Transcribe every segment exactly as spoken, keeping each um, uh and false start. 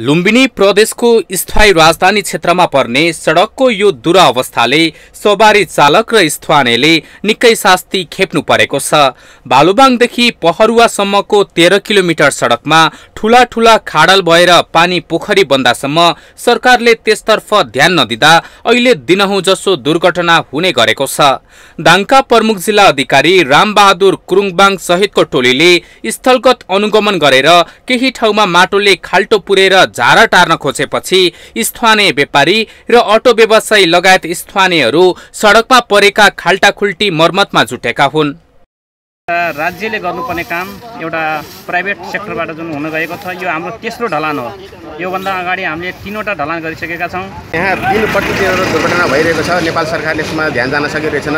लुम्बिनी प्रदेशको स्थायी राजधानी क्षेत्रमा पर्ने सडकको यो दुरावस्थाले सवारी चालक र स्थानीयले निकै शास्ति खेप्नु परेको छ। भालुबाङदेखि पहरुवासम्मको तेह्र किलोमिटर सडकमा ठूला ठूला खाडल भएर पानी पोखरी बन्दासम्म सरकारले त्यसतर्फ ध्यान नदिँदा अहिले दिनहुँ जसो दुर्घटना हुने गरेको छ। दाङका प्रमुख जिल्ला अधिकारी रामबहादुर कुरुङबाङ सहितको टोलीले स्थलगत अनुगमन गरेर केही ठाउँमा माटोले खाल्टो पुरेर झारा टार्न खोजेपछि स्थानीय व्यापारी र अटो व्यवसायी लगायत स्थानीयहरू सडकमा परेका खाल्टाखुल्टी मर्मतमा जुटेका हुन्। राज्यले गर्नुपर्ने काम एउटा प्राइभेट सेक्टरबाट जुन हुन गएको छ यो हाम्रो तेस्रो ढलान हो। यो भन्दा अगाडि हामीले तीनवटा ढलान गरिसकेका छौं। यहाँ दिनपटक धेरै दुर्घटना भइरहेको छ। नेपाल सरकारले यसमा ध्यान दिन सकिरहेको छैन।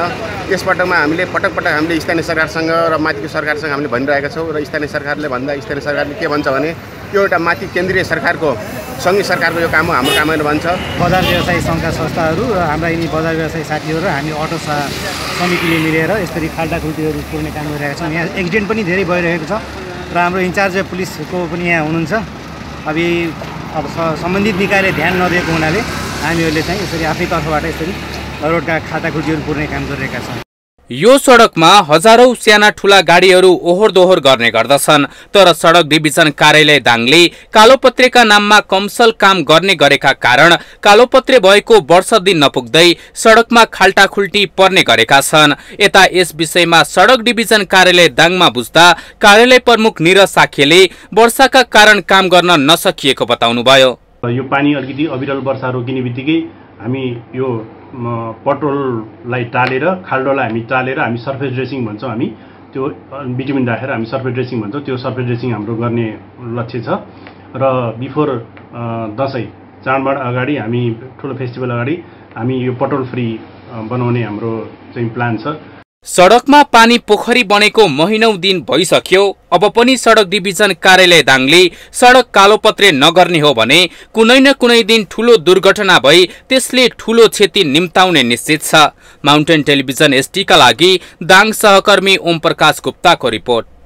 यसपटकमा हामीले पटक पटक हामीले स्थानीय सरकारसँग र माथिको सरकारसँग हामीले भनिरहेका छौं र स्थानीय सरकारले भन्दा स्थानीय सरकारले के भन्छ भने यो एउटा माथि केन्द्रीय सरकारको सङ्घीय सरकारको यो काम हो, हाम्रो काम होइन भन्छ। बजार व्यवसायी सङ्घका संस्थाहरू र हाम्रा यिनी बजार व्यवसायी साथीहरू हामी अटो समितिले मिलेर यसरी खाल्टाखुल्टीहरू पुर्ने काम गरिरहेका छौँ। यहाँ एक्सिडेन्ट पनि धेरै भइरहेको छ र हाम्रो इन्चार्ज पुलिसको पनि यहाँ हुनुहुन्छ। अब अब सम्बन्धित निकायले ध्यान नदिएको हुनाले हामीहरूले चाहिँ यसरी आफ्नै तर्फबाट यसरी रोडका खाल्टाखुल्टीहरू पुर्ने काम गरिरहेका छौँ। यो सडकमा हजारौं साना ठूला गाडीहरू ओहोरदोहोर गर्ने गर्दछन्, तर सडक डिभिजन कार्यालय दाङले कालोपत्रेका नाममा कमसल काम गर्ने गरेका कारण कालोपत्रे भएको वर्ष दिन नपुग्दै सडकमा खाल्टाखुल्टी पर्ने गरेका छन्। यता यस विषयमा सडक डिभिजन कार्यालय दाङमा बुझ्दा कार्यालय प्रमुख निरज साखेले वर्षाका कारण काम गर्न नसकिएको बताउनुभयो। यो पानी अलिकति अविरल वर्षा रोकिने बित्तिकै हामी यो पट्रोललाई टालेर खाल्डोलाई हामी टालेर हामी सर्फेस ड्रेसिङ भन्छौँ, हामी त्यो बिटुमिन राखेर हामी सर्फेस ड्रेसिङ भन्छौँ। त्यो सर्फेस ड्रेसिङ हाम्रो गर्ने लक्ष्य छ र बिफोर दसैँ चाडबाड अगाडि हामी ठुलो फेस्टिभल अगाडि हामी यो पट्रोल फ्री बनाउने हाम्रो चाहिँ प्लान छ। सडकमा पानी पोखरी बनेको महिनौ दिन भइसक्यो। अब पनि सडक डिभिजन कार्यालय दाङले सडक कालोपत्रे नगर्ने हो भने कुनै न कुनै दिन ठूलो दुर्घटना भई त्यसले ठूलो क्षति निम्ताउने निश्चित छ। माउन्टेन टेलिभिजन एसटीका लागि दाङ सहकर्मी ओम प्रकाश गुप्ताको रिपोर्ट।